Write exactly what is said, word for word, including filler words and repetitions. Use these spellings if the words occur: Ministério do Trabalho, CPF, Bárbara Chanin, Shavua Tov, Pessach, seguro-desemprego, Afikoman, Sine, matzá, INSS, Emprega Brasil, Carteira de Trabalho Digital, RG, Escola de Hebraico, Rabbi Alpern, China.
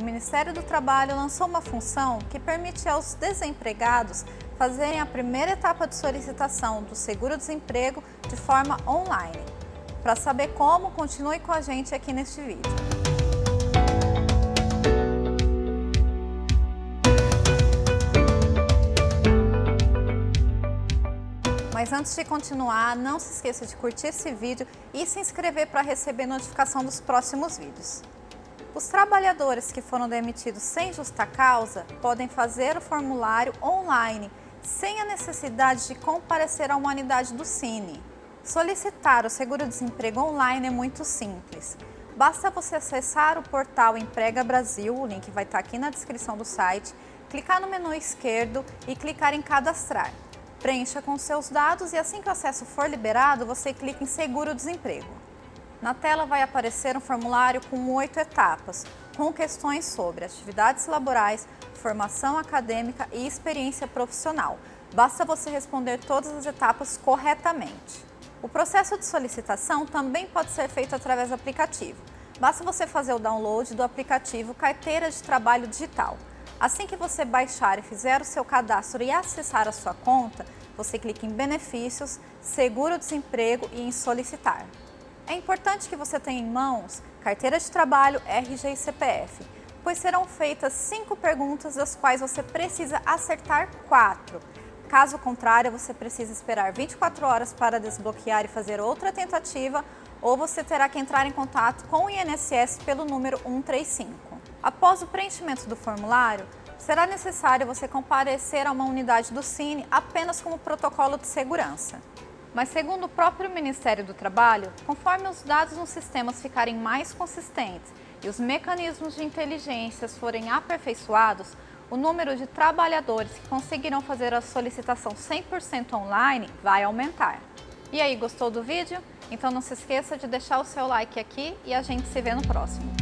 o Ministério do Trabalho lançou uma função que permite aos desempregados fazerem a primeira etapa de solicitação do seguro-desemprego de forma online. Para saber como, continue com a gente aqui neste vídeo. Mas antes de continuar, não se esqueça de curtir esse vídeo e se inscrever para receber notificação dos próximos vídeos. Os trabalhadores que foram demitidos sem justa causa podem fazer o formulário online, sem a necessidade de comparecer a uma unidade do Sine. Solicitar o seguro-desemprego online é muito simples. Basta você acessar o portal Emprega Brasil, o link vai estar aqui na descrição do site, clicar no menu esquerdo e clicar em cadastrar. Preencha com seus dados e assim que o acesso for liberado, você clica em Seguro-Desemprego. Na tela vai aparecer um formulário com oito etapas, com questões sobre atividades laborais, formação acadêmica e experiência profissional. Basta você responder todas as etapas corretamente. O processo de solicitação também pode ser feito através do aplicativo. Basta você fazer o download do aplicativo Carteira de Trabalho Digital. Assim que você baixar e fizer o seu cadastro e acessar a sua conta, você clica em Benefícios, Seguro-Desemprego e em Solicitar. É importante que você tenha em mãos Carteira de Trabalho, R G e C P F, pois serão feitas cinco perguntas das quais você precisa acertar quatro. Caso contrário, você precisa esperar vinte e quatro horas para desbloquear e fazer outra tentativa, ou você terá que entrar em contato com o I N S S pelo número um três cinco. Após o preenchimento do formulário, será necessário você comparecer a uma unidade do Sine apenas como protocolo de segurança. Mas segundo o próprio Ministério do Trabalho, conforme os dados nos sistemas ficarem mais consistentes e os mecanismos de inteligência forem aperfeiçoados, o número de trabalhadores que conseguirão fazer a solicitação cem por cento online vai aumentar. E aí, gostou do vídeo? Então não se esqueça de deixar o seu like aqui e a gente se vê no próximo.